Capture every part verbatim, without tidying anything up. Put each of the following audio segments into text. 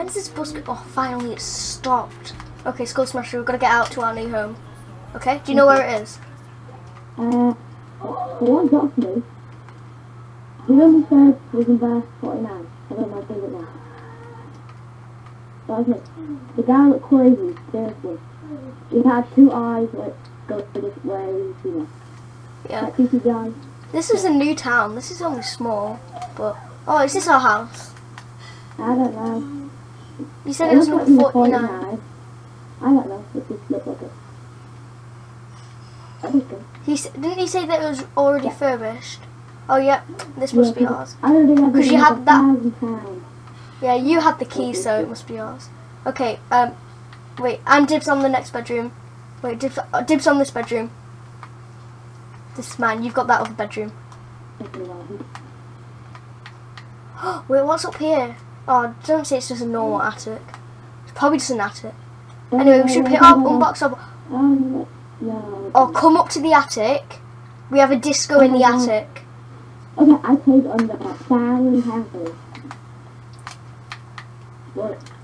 When's this bus go? Oh, finally it stopped. Okay, Skullsmasher, we've got to get out to our new home. Okay, do you know where it is? Uh, what exactly? You know the third was in verse forty-nine. I don't know my favourite now. Okay, the guy looked crazy, seriously. He had two eyes that go for different ways, you know. Yeah. Like creepy guy. This is a new town. This is only small, but... Oh, is this our house? I don't know. You said it, it was number like forty-nine. forty-nine. I don't know. It just looked like it. I think so. He s didn't he say that it was already yeah. furbished? Oh, yeah. This must yeah, be ours. I don't think I've Because you had that... Pounds. Yeah, you had the key, so it must be ours. Okay, um... Wait, I'm dibs on the next bedroom. Wait, dibs, uh, dibs on this bedroom. This man, you've got that other bedroom. Wait, what's up here? Oh, don't say it's just a normal attic. It's probably just an attic. Anyway, we should pick up, unbox up. Oh, come up to the attic. We have a disco in the attic. Okay, I played on the silent handle.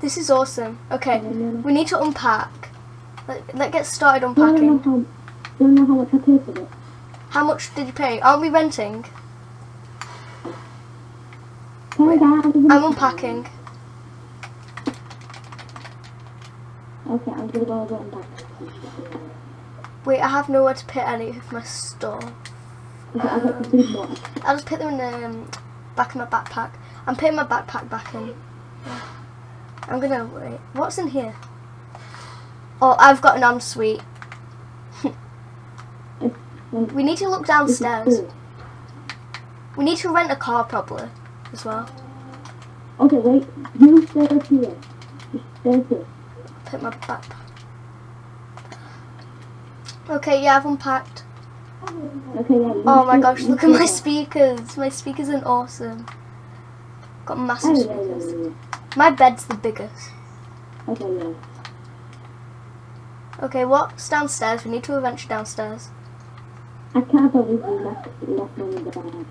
This is awesome. Okay, we need to unpack. Let, let's get started unpacking. Don't know how much I paid for it. How much did you pay? Aren't we renting? Wait, I'm unpacking. Okay, I'm gonna go over and back. Wait, I have nowhere to put any of my stuff. Okay, um, I'll just put them in the um, back of my backpack. I'm putting my backpack back in. I'm gonna wait. What's in here? Oh, I've got an ensuite. We need to look downstairs. We need to rent a car probably as well. Okay, wait. You stay up here. Stay here. Put my backpack. Okay, yeah, I've unpacked. Okay, yeah, oh my gosh, look at my speakers. My speakers are awesome. Got massive speakers. My bed's the biggest. Okay, yeah. Okay, what's downstairs? We need to venture downstairs. I can't believe we left left one in the bed.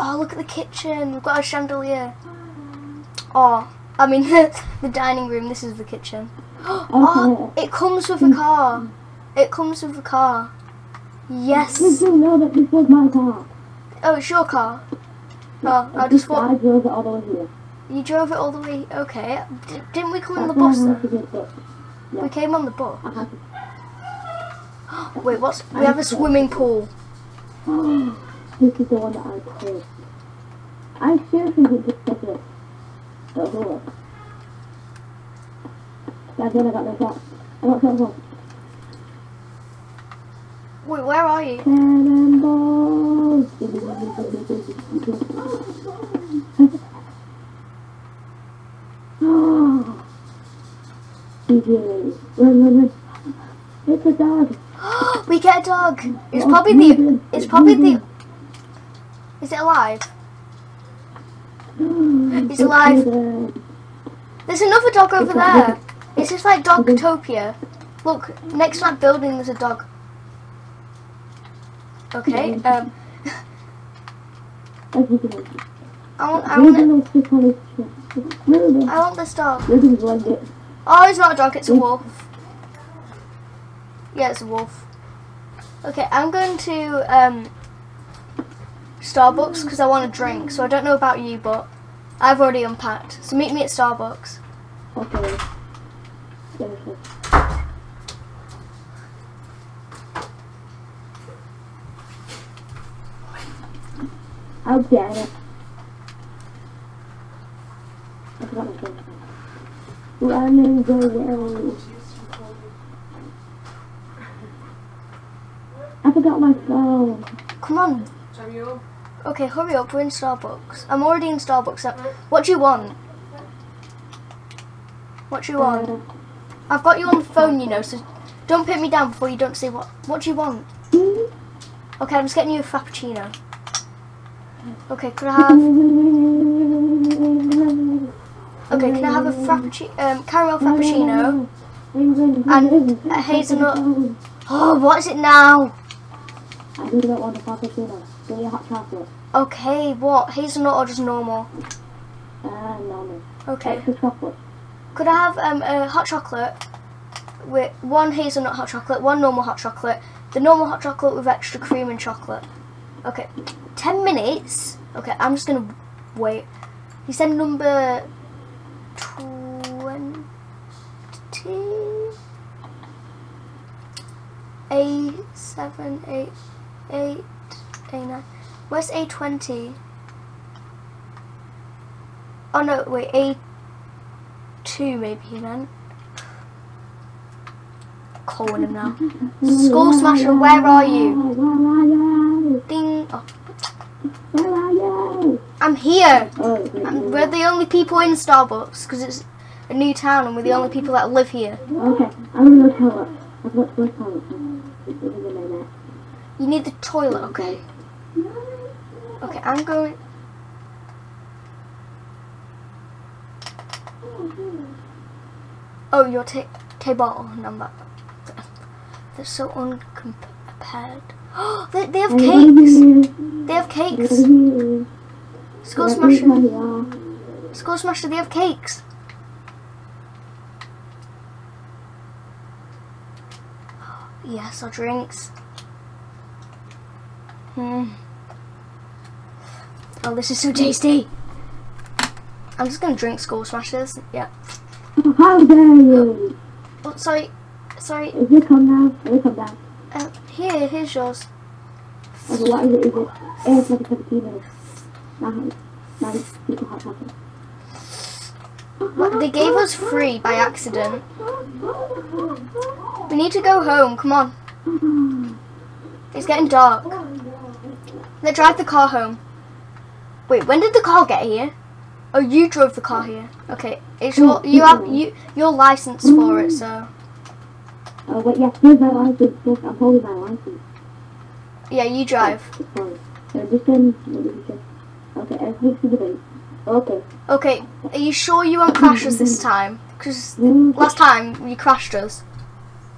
Oh, look at the kitchen. We've got a chandelier. Oh, I mean the the dining room. This is the kitchen. Oh, it comes with a car. It comes with a car. Yes. Did you know that this was my car? Oh, it's your car. Oh, I just thought. I drove it all the way here. You drove it all the way. Okay. D didn't we come on the bus though? Yeah. We came on the bus. Wait, what's? We have a swimming pool. This is the one that I played. I seriously did this stuff it. But hold up. That's when I got my box. I got my box. Wait, where are you? Cannonballs. Oh, D J, run, run, run. It's a dog. We get a dog. It's oh, probably the. It's probably the. Is it alive? It's, it's alive. Good. There's another dog over it's there. Good. It's just like Dogtopia. Look, next to that building, there's a dog. Okay. Um. I want. I want. It. I want this dog. Oh, it's not a dog, it's a wolf. Yeah, it's a wolf. Okay, I'm going to um, Starbucks because I want a drink. So I don't know about you, but I've already unpacked. So meet me at Starbucks. Okay. I'll get it. Running the world. I forgot my phone. Come on. Okay, hurry up. We're in Starbucks. I'm already in Starbucks. What do you want? What do you want? I've got you on the phone, you know, so don't put me down before you don't say what. What do you want? Okay, I'm just getting you a Frappuccino. Okay, could I have... Okay, can I have a frappuccino, um, caramel frappuccino and a hazelnut? Oh, what is it now? I really don't want a frappuccino. Give me a hot chocolate. Okay, what? Hazelnut or just normal? Uh, normal. Okay. Extra chocolate. Could I have um, a hot chocolate with one hazelnut hot chocolate, one normal hot chocolate, the normal hot chocolate with extra cream and chocolate? Okay, ten minutes. Okay, I'm just going to wait. He said number twenty. A seven, A eight, A nine. Where's A twenty? Oh no, wait, A two maybe he meant. Calling him now. Skullsmasher, where are you? Ding. Oh. Where are you? I'm here. Oh, I'm, we're the only people in Starbucks because it's a new town and we're the only people that live here. Okay, I'm gonna tell her. I've got the toilet. You need the toilet, okay. Okay, I'm going. Oh, your ta table number. They're so uncompared. Oh, they, they have cakes! They have cakes! Skullsmasher. Skullsmasher, they have cakes! Yes, or drinks. Hmm. Oh, this is so tasty. I'm just gonna drink Skullsmashers. Yeah. How dare you? Oh, oh, sorry, sorry. Here, come down. Here, come down. Uh, here, here's yours. Okay, what is it? Is it? Oh, it's like a cappuccino. Now, now it's a hot chocolate. Well, they gave us free by accident. We need to go home, come on. It's getting dark. Let's drive the car home. Wait, when did the car get here? Oh, you drove the car here. Okay, it's your, you have, you, you're licensed for it, so. Oh, wait, yeah, here's my license. I'm holding my license. Yeah, you drive. Okay, I fixed the debate. Okay. Okay, are you sure you won't crash us this time? Because last time you crashed us.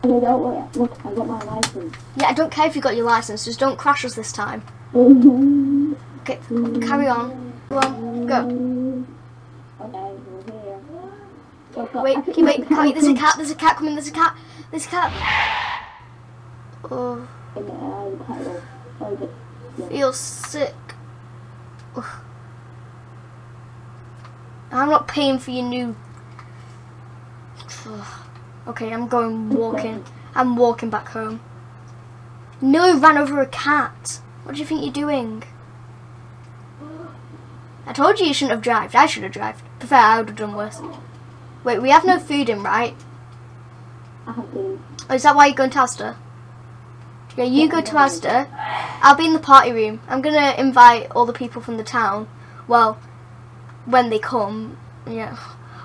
Okay, don't worry. Look, I got my license. Yeah, I don't care if you got your license, just don't crash us this time. Okay, carry on. Go on, go. Okay, we're here. Okay, wait, wait, wait, wait, there's a cat, there's a cat coming, there's a cat, there's a cat. Oh. Feel sick. Oh. I'm not paying for your new. Okay, I'm going walking. I'm walking back home. No, you ran over a cat. What do you think you're doing? I told you you shouldn't have drived. I should have drived. To be fair, I would have done worse. Wait, we have no food in, right? I have food. Oh, is that why you're going to Asda? Yeah, you go to Asda. I'll be in the party room. I'm going to invite all the people from the town. Well, when they come, yeah.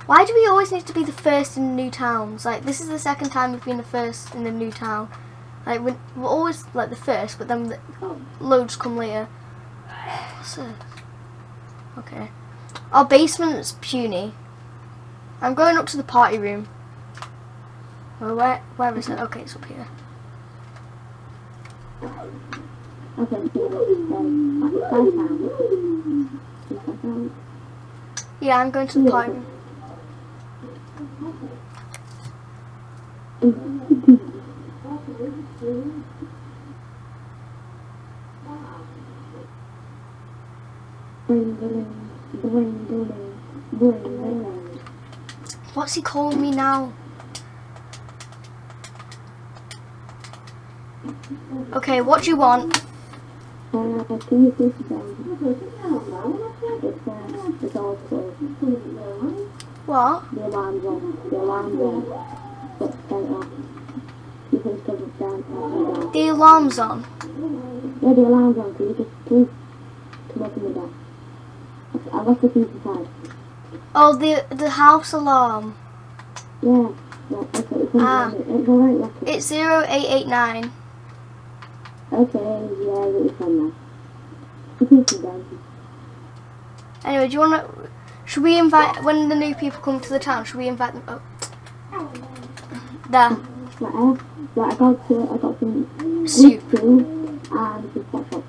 Why do we always need to be the first in new towns? Like, this is the second time we've been the first in the new town. Like, we're, we're always like the first, but then the loads come later. What's this? Okay, our basement's puny. I'm going up to the party room. Well, where where is it? Okay, it's up here. Okay. Yeah, I'm going to the party room. What's he calling me now? Okay, what do you want? What? The alarm's on. Yeah, the alarm's on. Can you just please come open the door? I left the keys inside. Oh, the the house alarm. Yeah. Yeah, okay. It's ah. Right, it's zero eight eight nine. Okay. Yeah, it's on now. Anyway, do you wanna? Should we invite when the new people come to the town? Should we invite them? Oh. There. Right, right, I got to, I got some soup and some hot chocolate.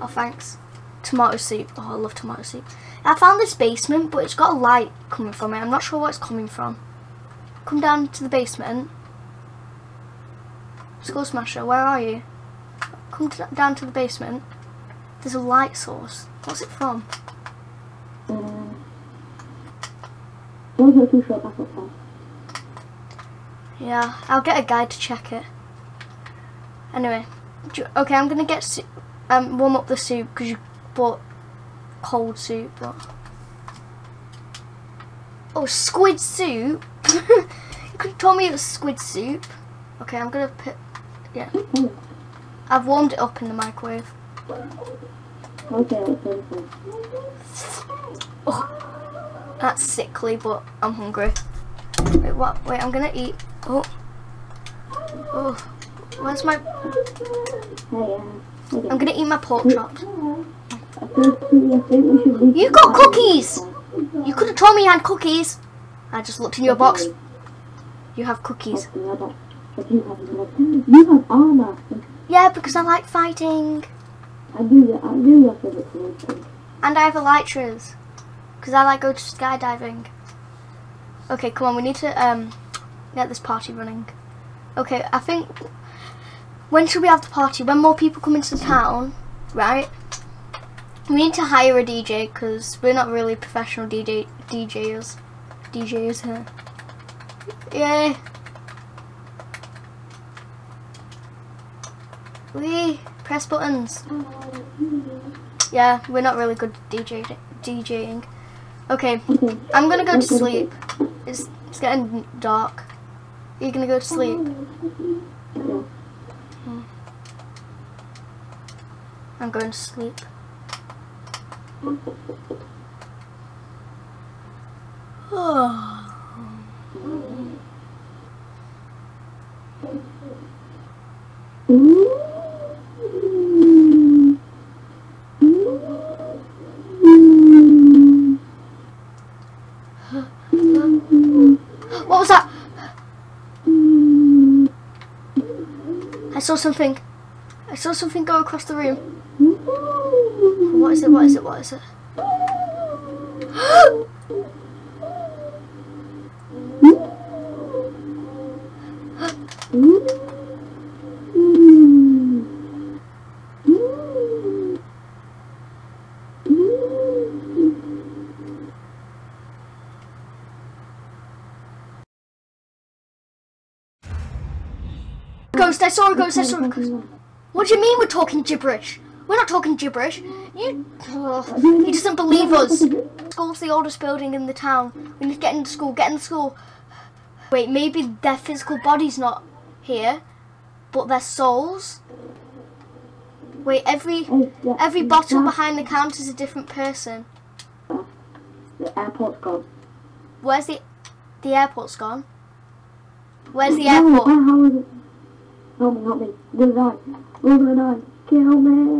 Oh, thanks. Tomato soup. Oh, I love tomato soup. I found this basement, but it's got a light coming from it. I'm not sure what it's coming from. Come down to the basement. Skullsmasher, where are you? Come to, down to the basement. There's a light source. What's it from? Yeah, I'll get a guy to check it. Anyway, you, okay, I'm gonna get um warm up the soup because you bought cold soup. But oh, squid soup! You could have told me it was squid soup. Okay, I'm gonna put yeah. I've warmed it up in the microwave. Okay, okay, oh, that's sickly, but I'm hungry. Wait, what? Wait, I'm gonna eat. Oh, oh, where's my? I'm gonna eat my pork chops. You got cookies. You could have told me you had cookies. I just looked in your box. You have cookies. You have armor. Yeah, because I like fighting. I do, I do love it. And I have elytras, because I like go to skydiving. Okay, come on, we need to um, get this party running. Okay, I think, when should we have the party? When more people come into the town, right? We need to hire a D J, because we're not really professional D J, D Js. D Js here. Yay! Wee! Press buttons. Yeah, we're not really good at D J DJing. Okay, I'm gonna go to sleep. It's, it's getting dark. Are you gonna go to sleep? Hmm. I'm going to sleep. Oh. What was that? I saw something. I saw something go across the room. What is it? What is it? What is it? Ghost, I saw a ghost, I saw a ghost. What do you mean we're talking gibberish? We're not talking gibberish. You, oh, he doesn't believe us. School's the oldest building in the town. We need to get into school, get into school. Wait, maybe their physical body's not here, but their souls? Wait, every every bottle behind the counter is a different person. The airport's gone. Where's the, the airport's gone? Where's the airport? No, not me. Will I? Will I? Kill me.